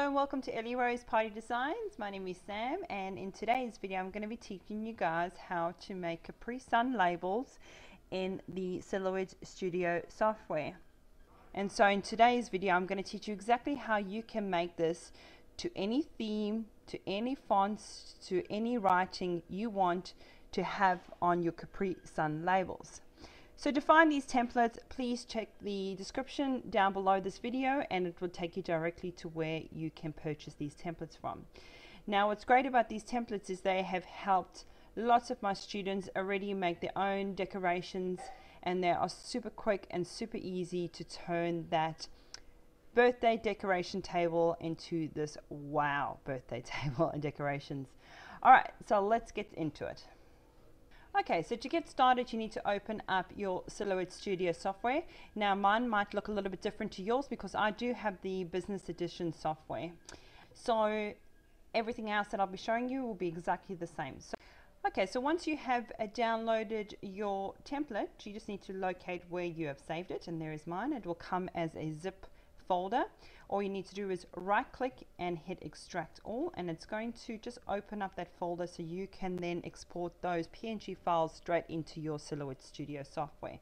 Hello and welcome to Ellie Rose Party Designs. My name is Sam, and in today's video I'm going to be teaching you guys how to make Capri Sun labels in the Silhouette Studio software. And so in today's video I'm going to teach you exactly how you can make this to any theme, to any fonts, to any writing you want to have on your Capri Sun labels. So to find these templates, please check the description down below this video and it will take you directly to where you can purchase these templates from. Now what's great about these templates is they have helped lots of my students already make their own decorations, and they are super quick and super easy to turn that birthday decoration table into this wow birthday table and decorations. Alright, so let's get into it. Okay, so to get started you need to open up your Silhouette Studio software. Now mine might look a little bit different to yours because I do have the business edition software. So everything else that I'll be showing you will be exactly the same. So once you have downloaded your template, you just need to locate where you have saved it, and there is mine. It will come as a zip folder. All you need to do is right click and hit extract all, and it's going to just open up that folder so you can then export those PNG files straight into your Silhouette Studio software.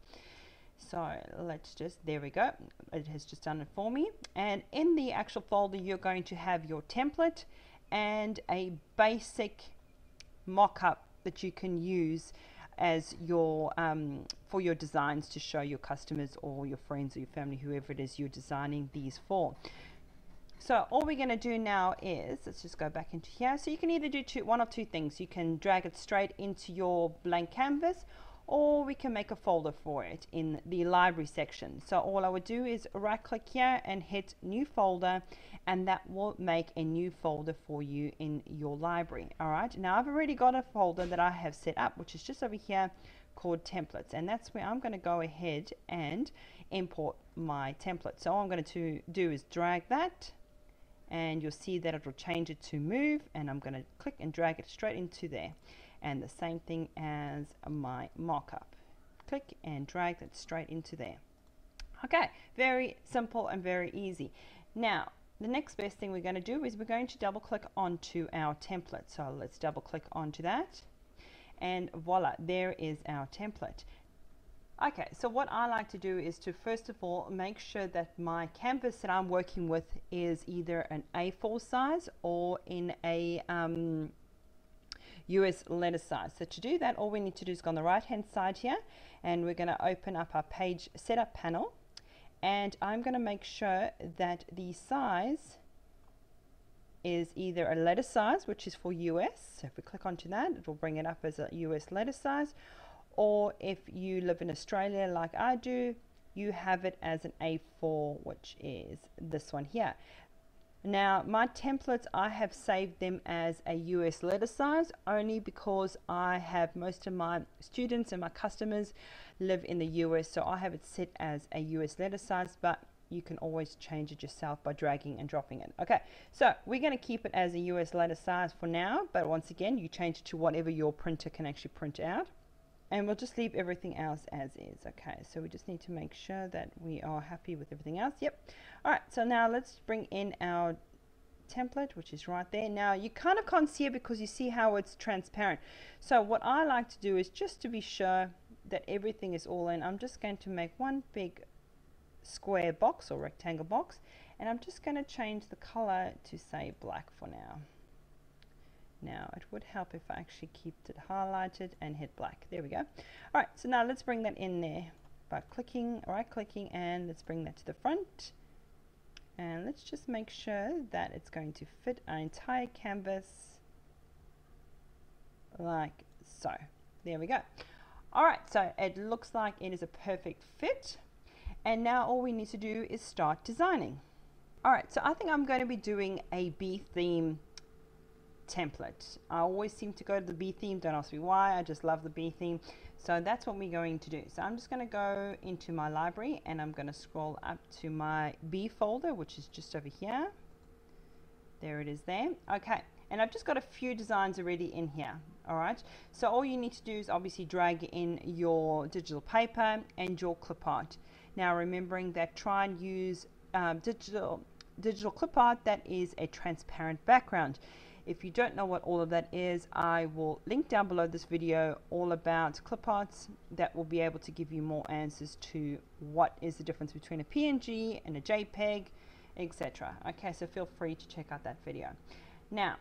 So let's just, there we go, it has just done it for me. And in the actual folder you're going to have your template and a basic mock-up that you can use as your for your designs to show your customers or your friends or your family, whoever it is you're designing these for. So all we're going to do now is, let's just go back into here. So you can either do one of two things. You can drag it straight into your blank canvas, or we can make a folder for it in the library section. So all I would do is right click here and hit new folder, and that will make a new folder for you in your library. All right, now I've already got a folder that I have set up, which is just over here called templates, and that's where I'm going to go ahead and import my template. So all I'm going to do is drag that, and you'll see that it will change it to move, and I'm going to click and drag it straight into there. And the same thing as my mock-up. Click and drag that straight into there. Okay, very simple and very easy. Now, the next best thing we're going to do is we're going to double click onto our template. So let's double click onto that. And voila, there is our template. Okay, so what I like to do is to first of all make sure that my canvas that I'm working with is either an A4 size or in a US letter size. So to do that, all we need to do is go on the right hand side here, and we're going to open up our page setup panel, and I'm going to make sure that the size is either a letter size, which is for US. So if we click onto that, it will bring it up as a US letter size, or if you live in Australia like I do, you have it as an A4, which is this one here. Now my templates, I have saved them as a US letter size only because I have most of my students and my customers live in the US, so I have it set as a US letter size, but you can always change it yourself by dragging and dropping it. Okay, so we're going to keep it as a US letter size for now, but once again you change it to whatever your printer can actually print out, and we'll just leave everything else as is. Okay, so we just need to make sure that we are happy with everything else. Yep. All right, so now let's bring in our template, which is right there. Now you kind of can't see it because you see how it's transparent. So what I like to do is, just to be sure that everything is all in, I'm just going to make one big square box or rectangle box, and I'm just going to change the color to say black for now. Now it would help if I actually keep it highlighted and hit black. There we go. Alright, so now let's bring that in there by clicking, right clicking, and let's bring that to the front, and let's just make sure that it's going to fit our entire canvas like so. There we go. Alright, so it looks like it is a perfect fit, and now all we need to do is start designing. Alright, so I think I'm going to be doing a bee theme template. I always seem to go to the bee theme, don't ask me why, I just love the bee theme. So that's what we're going to do. So I'm just going to go into my library, and I'm going to scroll up to my bee folder, which is just over here. There it is there. Okay, and I've just got a few designs already in here. Alright, so all you need to do is obviously drag in your digital paper and your clip art. Now remembering that, try and use digital digital clip art that is a transparent background. If you don't know what all of that is, I will link down below this video all about clip arts that will be able to give you more answers to what is the difference between a PNG and a JPEG, etc. Okay, so feel free to check out that video. Now,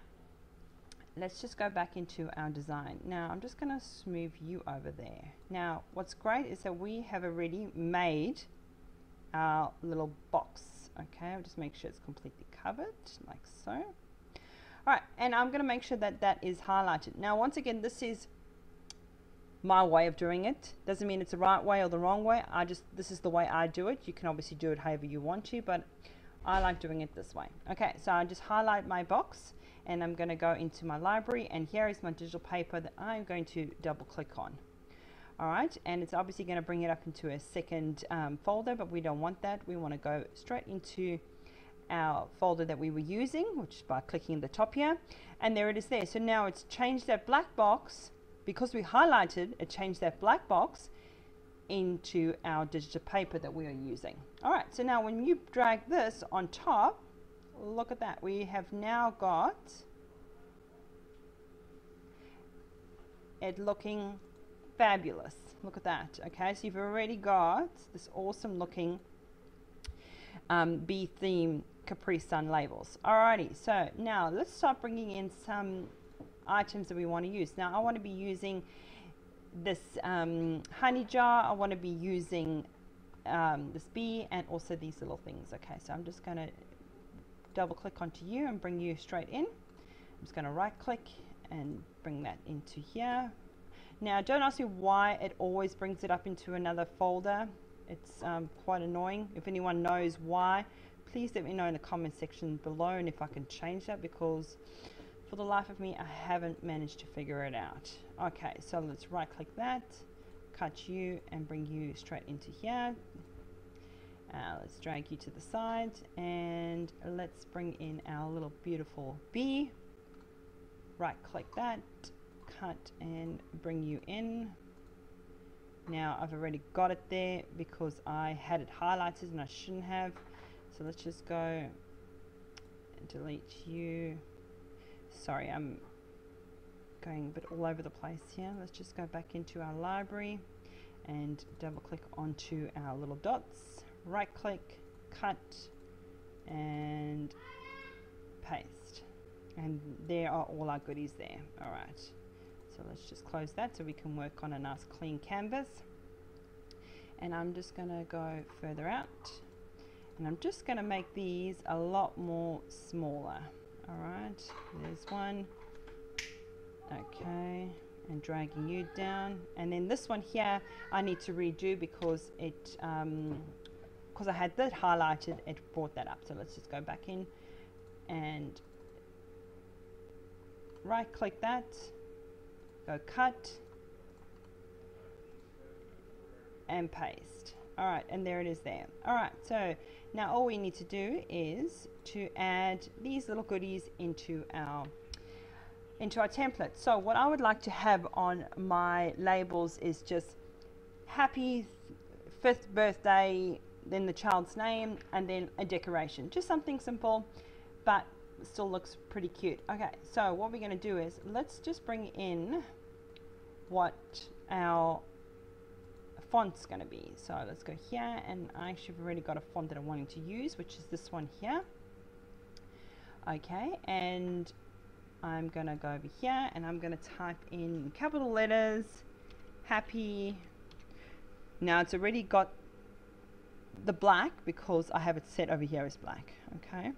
let's just go back into our design. Now, I'm just going to move you over there. Now, what's great is that we have already made our little box. Okay, I'll just make sure it's completely covered, like so. All right, and I'm going to make sure that that is highlighted. Now, once again, this is my way of doing it. Doesn't mean it's the right way or the wrong way. This is the way I do it. You can obviously do it however you want to, but I like doing it this way. Okay, so I just highlight my box. And I'm going to go into my library, and here is my digital paper that I'm going to double click on. All right, and it's obviously going to bring it up into a second folder, but we don't want that. We want to go straight into our folder that we were using, which is by clicking the top here, and there it is there. So now it's changed that black box, because we highlighted it, changed that black box into our digital paper that we are using. All right, so now when you drag this on top, look at that, we have now got it looking fabulous. Look at that. Okay, so you've already got this awesome looking bee theme Capri Sun labels. Alrighty, so now let's start bringing in some items that we want to use. Now I want to be using this honey jar, I want to be using this bee, and also these little things. Okay, so I'm just going to double click onto you and bring you straight in. I'm just going to right click and bring that into here. Now don't ask me why it always brings it up into another folder. It's quite annoying. If anyone knows why, please let me know in the comment section below, and if I can change that, because for the life of me I haven't managed to figure it out. Okay, so let's right click that, cut you, and bring you straight into here. Let's drag you to the side, and let's bring in our little beautiful bee. Right click that, cut, and bring you in. Now I've already got it there because I had it highlighted and I shouldn't have. So let's just go and delete you. Sorry, I'm going a bit all over the place here. Let's just go back into our library and double click onto our little dots. Right click, cut, and paste, and there are all our goodies there. All right, so let's just close that so we can work on a nice clean canvas. And I'm just gonna go further out, and I'm just gonna make these a lot more smaller. All right, there's one. Okay, and dragging you down, and then this one here I need to redo because it because I had that highlighted, it brought that up. So let's just go back in and right click that, go cut and paste. All right, and there it is there. All right, so now all we need to do is to add these little goodies into our template. So what I would like to have on my labels is just happy 5th birthday, then the child's name, and then a decoration. Just something simple, but still looks pretty cute. Okay, so what we're going to do is let's just bring in what our font's going to be. So let's go here, and I actually have already got a font that I'm wanting to use, which is this one here. Okay, and I'm going to go over here, and I'm going to type in capital letters, happy. Now it's already got the black because I have it set over here as black. Okay,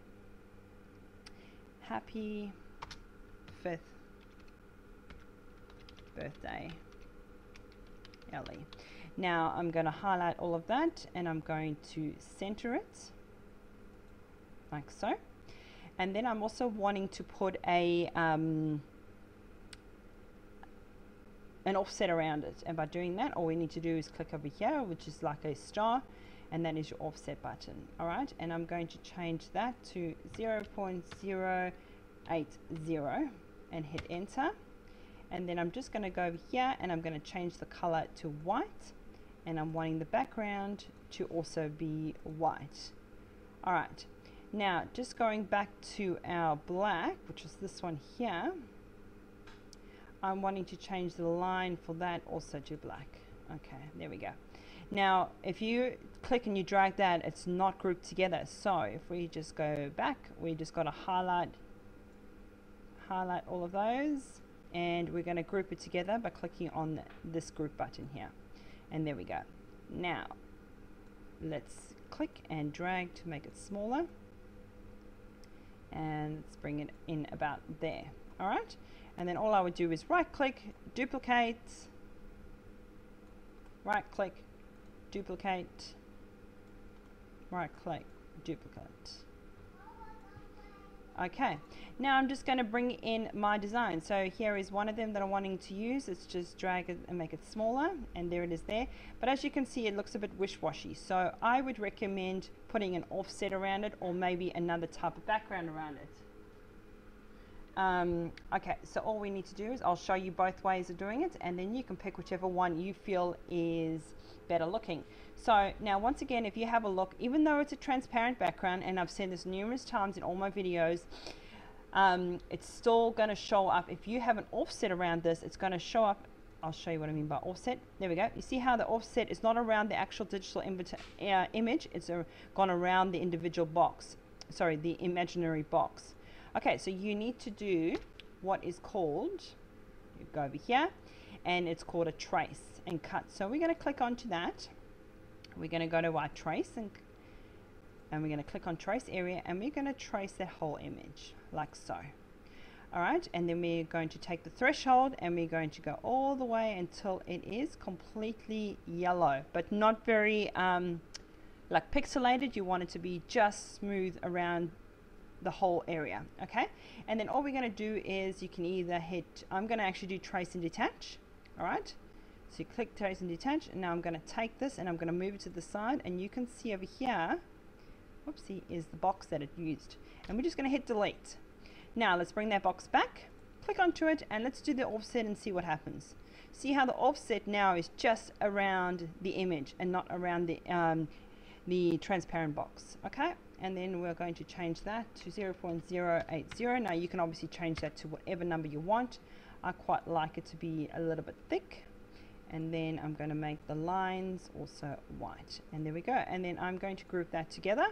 happy 5th birthday Ellie. Now I'm going to highlight all of that, and I'm going to center it like so, and then I'm also wanting to put a an offset around it, and by doing that all we need to do is click over here, which is like a star, and that is your offset button. All right, and I'm going to change that to 0.080 and hit enter, and then I'm just going to go over here, and I'm going to change the color to white, and I'm wanting the background to also be white. All right, Now, just going back to our black, which is this one here, I'm wanting to change the line for that also to black. Okay, there we go. Now, if you click and you drag that, it's not grouped together. So if we just go back, we just got to highlight all of those, and we're going to group it together by clicking on this group button here. And there we go. Now, let's click and drag to make it smaller. And let's bring it in about there. All right. And then all I would do is right click, duplicate, right click, duplicate, right click, duplicate. Okay, now I'm just going to bring in my design. So here is one of them that I'm wanting to use. It's just drag it and make it smaller, and there it is there. But as you can see, it looks a bit wishy-washy. So I would recommend putting an offset around it, or maybe another type of background around it. Okay, so all we need to do is I'll show you both ways of doing it, and then you can pick whichever one you feel is better looking. So now, once again, if you have a look, even though it's a transparent background, and I've said this numerous times in all my videos, it's still going to show up. If you have an offset around this, it's going to show up. I'll show you what I mean by offset. There we go. You see how the offset is not around the actual digital image, it's gone around the individual box, sorry, the imaginary box. Okay, so you need to do what is called, you go over here, and it's called a trace and cut. So we're going to click onto that. We're going to go to our trace, and we're going to click on trace area, and we're going to trace the whole image like so. All right, and then we're going to take the threshold, and we're going to go all the way until it is completely yellow, but not very like pixelated. You want it to be just smooth around the whole area. Okay, and then all we're going to do is you can either hit, I'm going to actually do trace and detach. All right, so you click trace and detach, and now I'm going to take this and I'm going to move it to the side, and you can see over here, whoopsie, is the box that it used, and we're just going to hit delete. Now let's bring that box back, click onto it, and let's do the offset and see what happens. See how the offset now is just around the image and not around the transparent box. Okay, and then we're going to change that to 0.080. Now you can obviously change that to whatever number you want. I quite like it to be a little bit thick, and then I'm going to make the lines also white, and there we go. And then I'm going to group that together.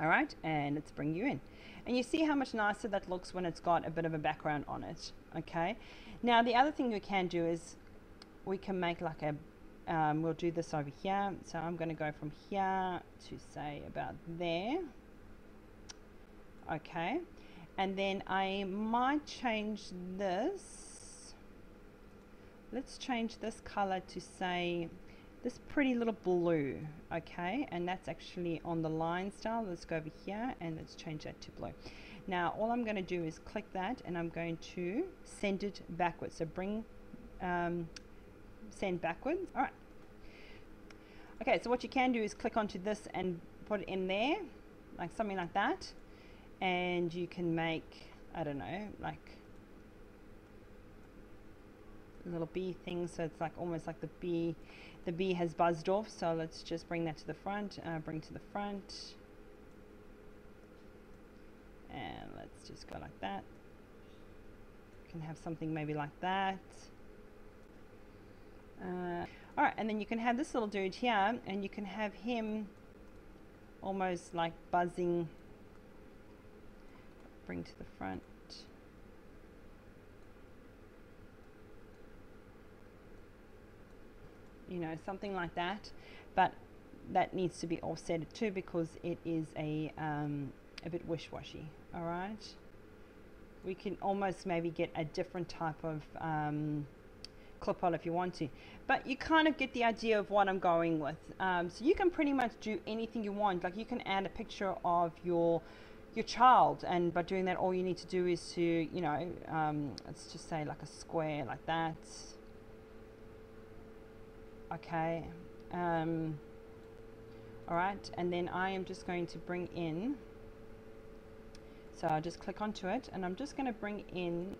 All right, and let's bring you in, and you see how much nicer that looks when it's got a bit of a background on it. Okay, now the other thing we can do is we can make like a we'll do this over here. So I'm going to go from here to say about there. Okay, and then I might change this. Let's change this color to say this pretty little blue. Okay, and that's actually on the line style. Let's go over here and let's change that to blue. Now all I'm going to do is click that, and I'm going to send it backwards. So bring send backwards. All right, okay, so what you can do is click onto this and put it in there, like something like that, and you can make, I don't know, like a little bee thing. So it's like almost like the bee has buzzed off. So let's just bring that to the front, bring to the front, and let's just go like that. You can have something maybe like that. All right, and then you can have this little dude here, and you can have him almost like buzzing. Bring to the front. You know, something like that, but that needs to be offset too, because it is a bit wishy-washy. All right, we can almost maybe get a different type of clip on if you want to, but you kind of get the idea of what I'm going with. So you can pretty much do anything you want. Like you can add a picture of your child, and by doing that, all you need to do is to, you know, let's just say like a square like that. Okay, all right, and then I am just going to bring in, so I'll just click onto it, and I'm just going to bring in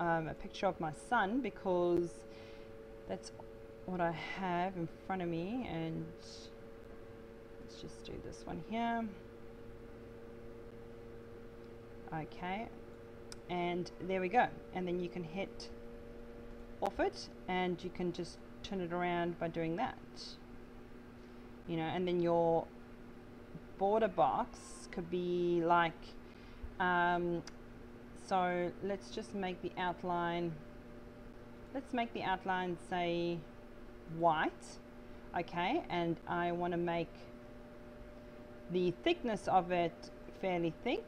a picture of my son, because that's what I have in front of me. And let's just do this one here. Okay, and there we go. And then you can hit off it and you can just turn it around by doing that, you know. And then your border box could be like, so let's just make the outline, let's make the outline say white. Okay, and I want to make the thickness of it fairly thick.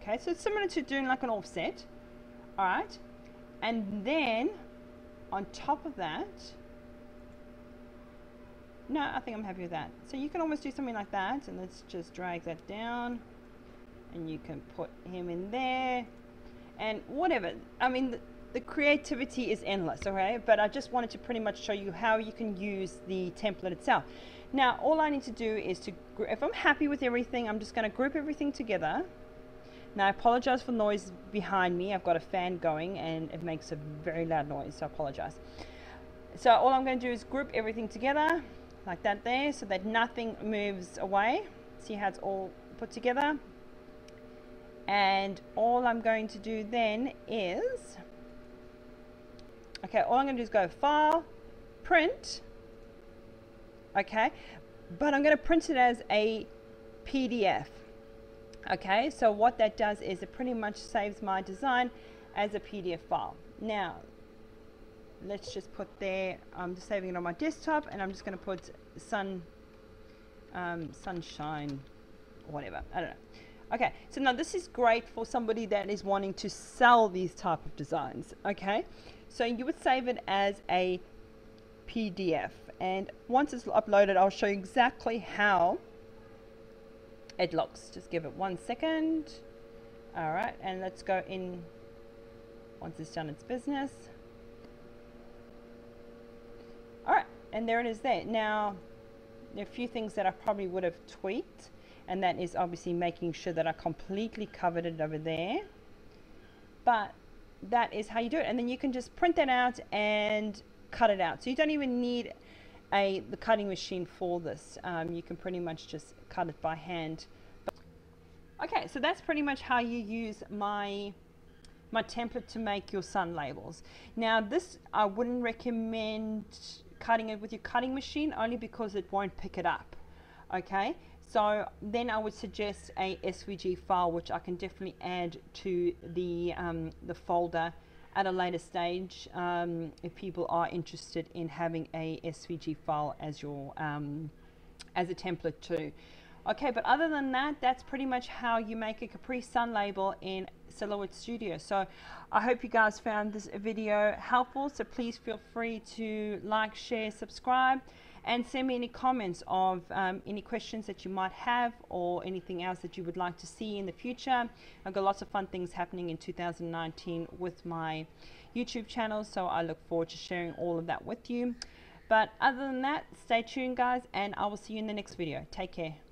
Okay, so it's similar to doing like an offset. All right, and then on top of that, no, I think I'm happy with that. So you can almost do something like that, and let's just drag that down, and you can put him in there, and whatever. I mean, the creativity is endless, okay? But I just wanted to pretty much show you how you can use the template itself. Now, all I need to do is to, if I'm happy with everything, I'm just going to group everything together. Now, I apologize for the noise behind me. I've got a fan going, and it makes a very loud noise, so I apologize. So all I'm going to do is group everything together, like that there, so that nothing moves away. See how it's all put together? And all I'm going to do then is, okay, all I'm going to do is go File, Print, okay, but I'm going to print it as a PDF. Okay, so what that does is it pretty much saves my design as a PDF file. Now, let's just put there, I'm just saving it on my desktop, and I'm just going to put sunshine, whatever, I don't know. Okay, so now this is great for somebody that is wanting to sell these type of designs, okay? So you would save it as a PDF, and once it's uploaded, I'll show you exactly how it looks. Just give it 1 second. All right, and let's go in, once it's done its business. All right, and there it is there. Now, there are a few things that I probably would have tweaked, and that is obviously making sure that I completely covered it over there. But that is how you do it. And then you can just print that out and cut it out. So you don't even need the cutting machine for this. You can pretty much just cut it by hand. Okay, so that's pretty much how you use my template to make your sun labels. Now this, I wouldn't recommend cutting it with your cutting machine, only because it won't pick it up. Okay, so then I would suggest a SVG file, which I can definitely add to the folder at a later stage, if people are interested in having a SVG file as your as a template too. Okay, but other than that, that's pretty much how you make a Capri Sun label in Silhouette Studio. So I hope you guys found this video helpful. So please feel free to like, share, subscribe, and send me any comments of any questions that you might have, or anything else that you would like to see in the future. I've got lots of fun things happening in 2019 with my YouTube channel, so I look forward to sharing all of that with you. But other than that, stay tuned guys, and I will see you in the next video. Take care.